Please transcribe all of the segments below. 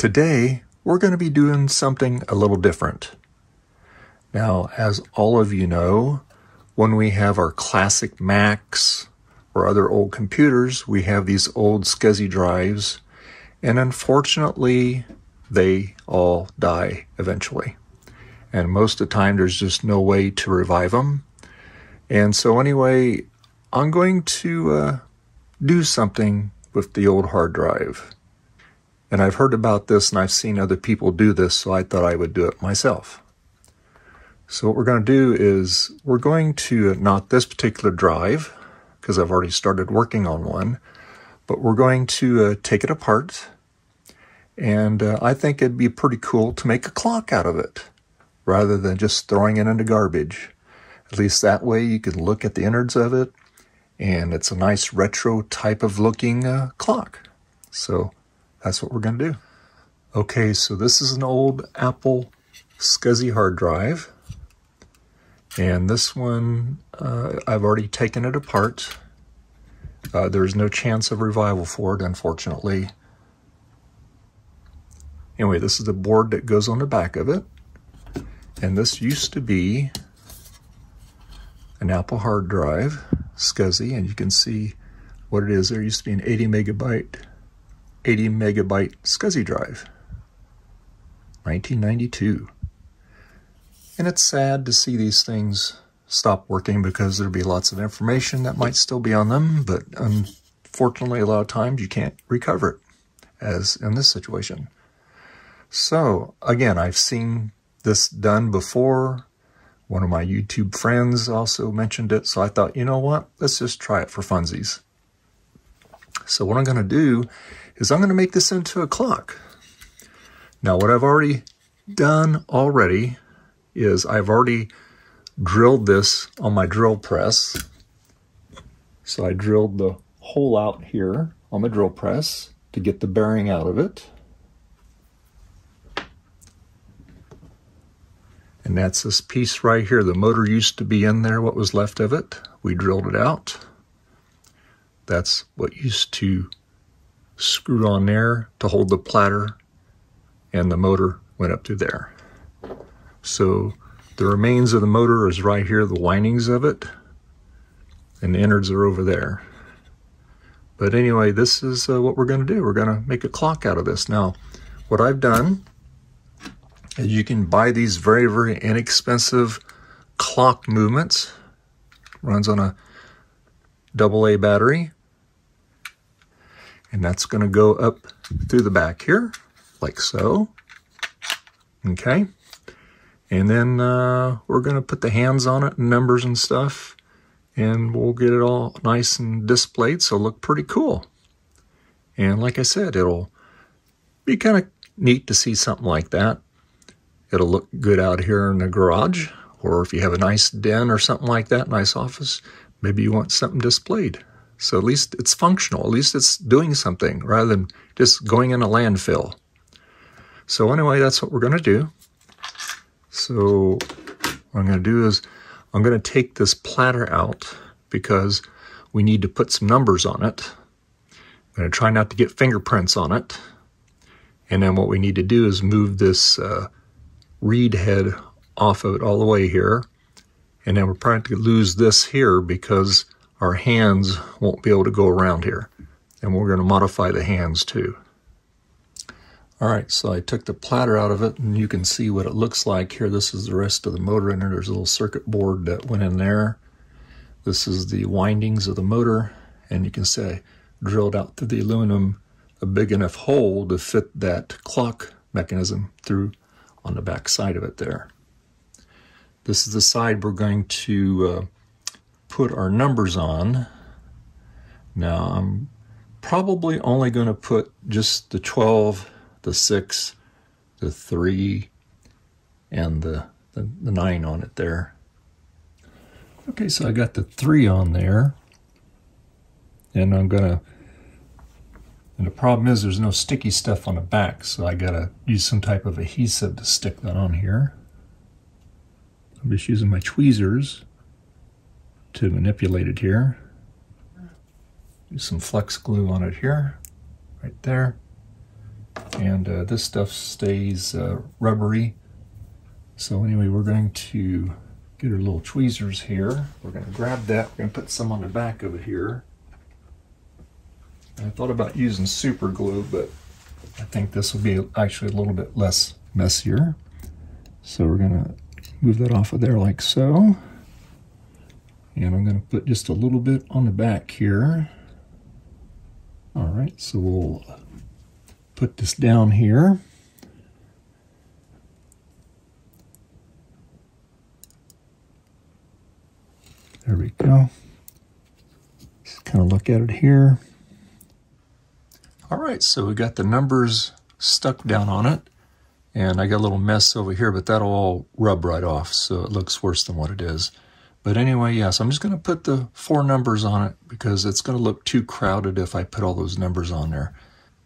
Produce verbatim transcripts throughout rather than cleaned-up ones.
Today, we're going to be doing something a little different. Now, as all of you know, when we have our classic Macs or other old computers, we have these old S C S I drives, and unfortunately, they all die eventually. And most of the time, there's just no way to revive them. And so anyway, I'm going to uh, do something with the old hard drive. And I've heard about this and I've seen other people do this, so I thought I would do it myself. So what we're going to do is we're going to, not this particular drive, because I've already started working on one, but we're going to uh, take it apart. And uh, I think it'd be pretty cool to make a clock out of it, rather than just throwing it into garbage. At least that way you can look at the innards of it, and it's a nice retro type of looking uh, clock. So that's what we're going to do. Okay, so this is an old Apple S C S I hard drive. And this one, uh, I've already taken it apart. Uh, there's no chance of revival for it, unfortunately. Anyway, this is the board that goes on the back of it. And this used to be an Apple hard drive, S C S I, and you can see what it is. There used to be an eighty megabyte eighty megabyte S C S I drive, nineteen ninety-two. And it's sad to see these things stop working because there'll be lots of information that might still be on them, but unfortunately a lot of times you can't recover it, as in this situation. So again, I've seen this done before. One of my YouTube friends also mentioned it, so I thought, you know what, let's just try it for funsies. So what I'm going to do is I'm going to make this into a clock. Now what I've already done already is I've already drilled this on my drill press. So I drilled the hole out here on the drill press to get the bearing out of it. And that's this piece right here. The motor used to be in there, what was left of it. We drilled it out. That's what used to screw on there to hold the platter, and the motor went up through there. So the remains of the motor is right here, the windings of it, and the innards are over there. But anyway, this is uh, what we're going to do. We're going to make a clock out of this. Now, what I've done is you can buy these very, very inexpensive clock movements. Runs on a double A battery. And that's going to go up through the back here, like so. Okay. And then uh, we're going to put the hands on it, and numbers and stuff. And we'll get it all nice and displayed, so it'll look pretty cool. And like I said, it'll be kind of neat to see something like that. It'll look good out here in the garage. Or if you have a nice den or something like that, nice office, maybe you want something displayed. So at least it's functional. At least it's doing something rather than just going in a landfill. So anyway, that's what we're going to do. So what I'm going to do is I'm going to take this platter out because we need to put some numbers on it. I'm going to try not to get fingerprints on it. And then what we need to do is move this uh, reed head off of it all the way here. And then we're probably going to lose this here because our hands won't be able to go around here. And we're going to modify the hands too. All right, so I took the platter out of it, and you can see what it looks like here. This is the rest of the motor in there. There's a little circuit board that went in there. This is the windings of the motor. And you can see I drilled out through the aluminum a big enough hole to fit that clock mechanism through on the back side of it there. This is the side we're going to uh, put our numbers on. Now I'm probably only going to put just the twelve, the six, the three, and the, the, the nine on it there. Okay, so I got the three on there. And I'm going to, and the problem is there's no sticky stuff on the back, so I got to use some type of adhesive to stick that on here. I'm just using my tweezers to manipulate it here. Use some flex glue on it here, right there. and uh, this stuff stays uh, rubbery. So anyway, we're going to get our little tweezers here. We're going to grab that. We're going to put some on the back over here. I thought about using super glue, but I think this will be actually a little bit less messier. So we're going to move that off of there like so. And I'm going to put just a little bit on the back here. All right, so we'll put this down here. There we go. Just kind of look at it here. All right, so we got the numbers stuck down on it. And I got a little mess over here, but that'll all rub right off, so it looks worse than what it is. But anyway, yes, yeah, so I'm just going to put the four numbers on it because it's going to look too crowded if I put all those numbers on there.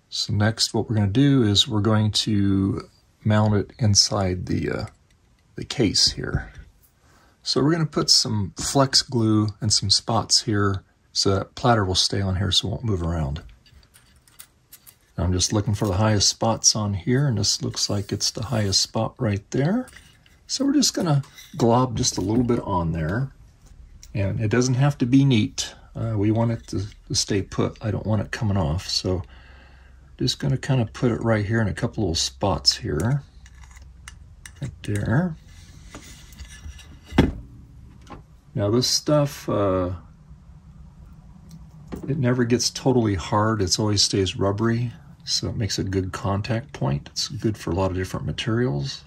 So next, what we're going to do is we're going to mount it inside the, uh, the case here. So we're going to put some flex glue and some spots here so that platter will stay on here so it won't move around. I'm just looking for the highest spots on here, and this looks like it's the highest spot right there. So we're just going to glob just a little bit on there, and it doesn't have to be neat. Uh, we want it to, to stay put. I don't want it coming off, so just going to kind of put it right here in a couple little spots here, right there. Now this stuff, uh, it never gets totally hard. It always stays rubbery, so it makes a good contact point. It's good for a lot of different materials.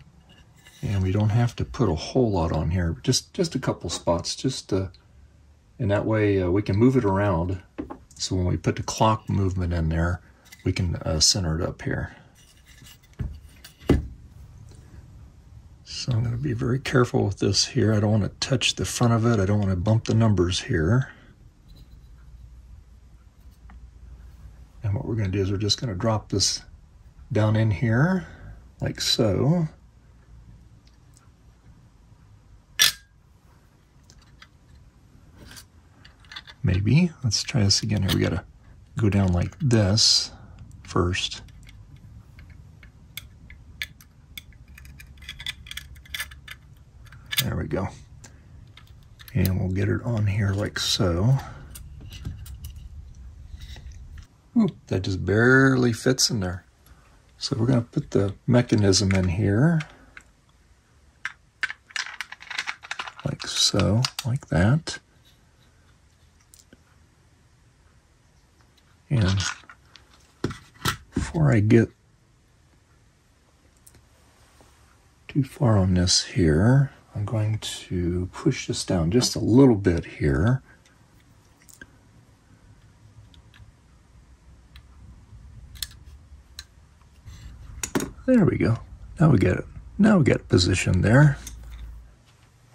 And we don't have to put a whole lot on here, just just a couple spots, just uh, and that way uh, we can move it around. So when we put the clock movement in there, we can uh, center it up here. So I'm going to be very careful with this here. I don't want to touch the front of it. I don't want to bump the numbers here. And what we're going to do is we're just going to drop this down in here, like so. Maybe. Let's try this again here. We gotta go down like this first. There we go. And we'll get it on here like so. Ooh, that just barely fits in there. So we're gonna put the mechanism in here. Like so, like that. And before I get too far on this here, I'm going to push this down just a little bit here. There we go. Now we get it. Now we get it positioned there.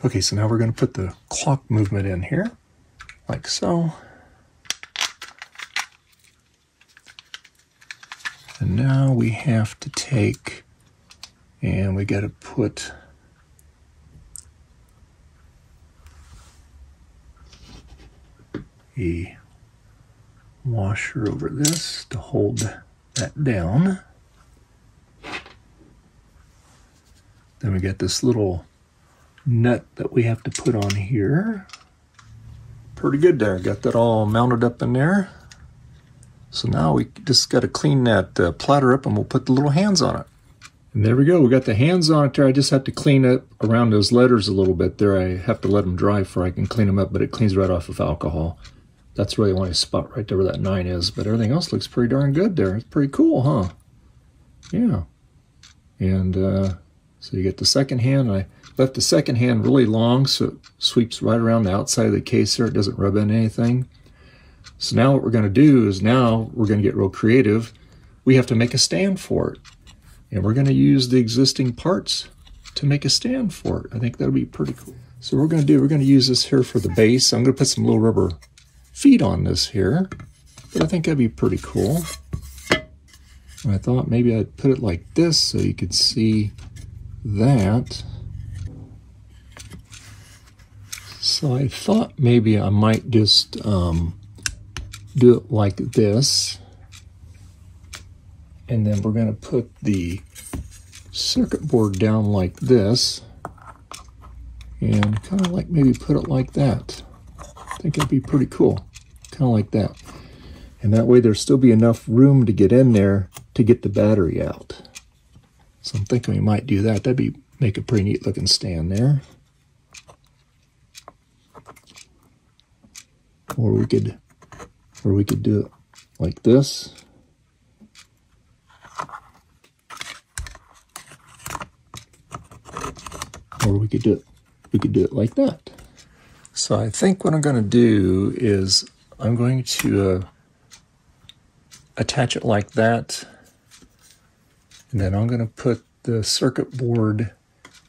Okay, so now we're going to put the clock movement in here, like so. And now we have to take, and we got to put a washer over this to hold that down. Then we got this little nut that we have to put on here. Pretty good there. Got that all mounted up in there. So now we just got to clean that uh, platter up, and we'll put the little hands on it. And there we go. We got the hands on it there. I just have to clean up around those letters a little bit there. I have to let them dry before I can clean them up, but it cleans right off with alcohol. That's really the only spot right there where that nine is. But everything else looks pretty darn good there. It's pretty cool, huh? Yeah. And uh, so you get the second hand. I left the second hand really long, so it sweeps right around the outside of the case there. It doesn't rub in anything. So now what we're going to do is now we're going to get real creative. We have to make a stand for it. And we're going to use the existing parts to make a stand for it. I think that'll be pretty cool. So what we're going to do, we're going to use this here for the base. I'm going to put some little rubber feet on this here. But I think that'd be pretty cool. And I thought maybe I'd put it like this so you could see that. So I thought maybe I might just... Um, do it like this, And then we're going to put the circuit board down like this, and kind of like maybe put it like that. I think that'd be pretty cool, kind of like that. And that way there'll still be enough room to get in there to get the battery out. So I'm thinking we might do that. That'd be make a pretty neat looking stand there. Or we could, or we could do it like this. Or we could do it, we could do it like that. So I think what I'm going to do is I'm going to uh, attach it like that. And then I'm going to put the circuit board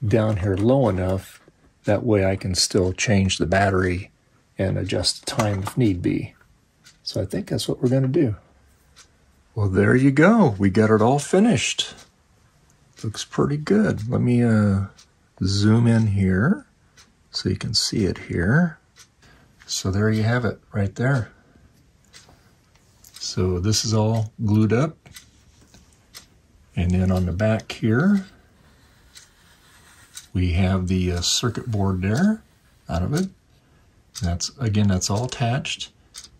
down here low enough. That way I can still change the battery and adjust the time if need be. So I think that's what we're going to do. Well, there you go. We got it all finished. Looks pretty good. Let me uh, zoom in here so you can see it here. So there you have it right there. So this is all glued up. And then on the back here, we have the uh, circuit board there out of it. That's, again, that's all attached.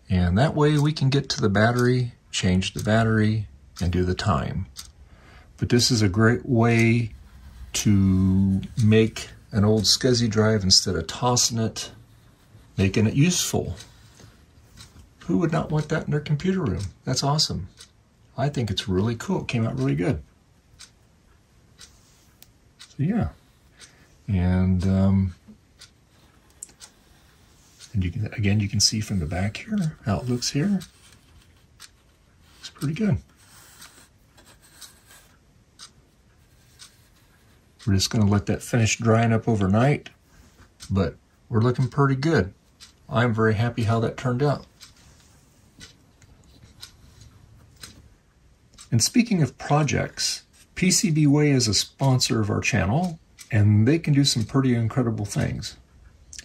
And that way we can get to the battery, change the battery, and do the time. But this is a great way to make an old S C S I drive instead of tossing it, making it useful. Who would not want that in their computer room? That's awesome. I think it's really cool. It came out really good. So yeah. And um, and you can, again, you can see from the back here how it looks here. It's pretty good. We're just going to let that finish drying up overnight, but we're looking pretty good. I'm very happy how that turned out. And speaking of projects, PCBWay is a sponsor of our channel, and they can do some pretty incredible things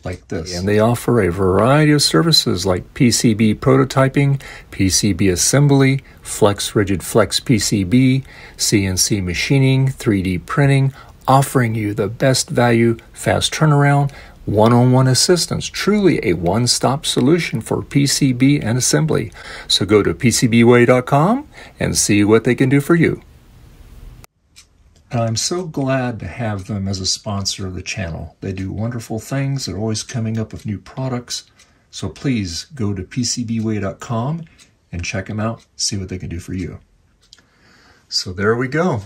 like this. And they offer a variety of services like P C B prototyping, P C B assembly, flex rigid flex P C B, C N C machining, three D printing, offering you the best value, fast turnaround, one-on-one assistance, truly a one-stop solution for P C B and assembly. So go to P C B way dot com and see what they can do for you. I'm so glad to have them as a sponsor of the channel. They do wonderful things. They're always coming up with new products. So please go to P C B way dot com and check them out, see what they can do for you. So there we go.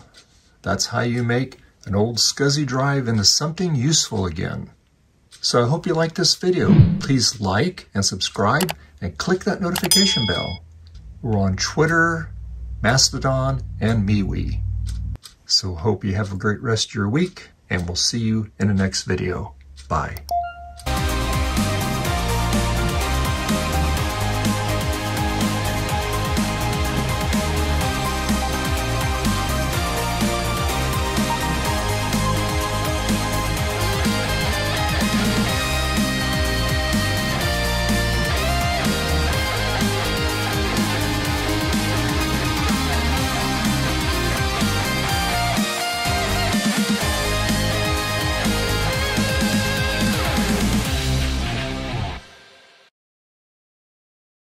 That's how you make an old S C S I drive into something useful again. So I hope you like this video. Please like and subscribe and click that notification bell. We're on Twitter, Mastodon, and MeWe. So hope you have a great rest of your week, and we'll see you in the next video. Bye.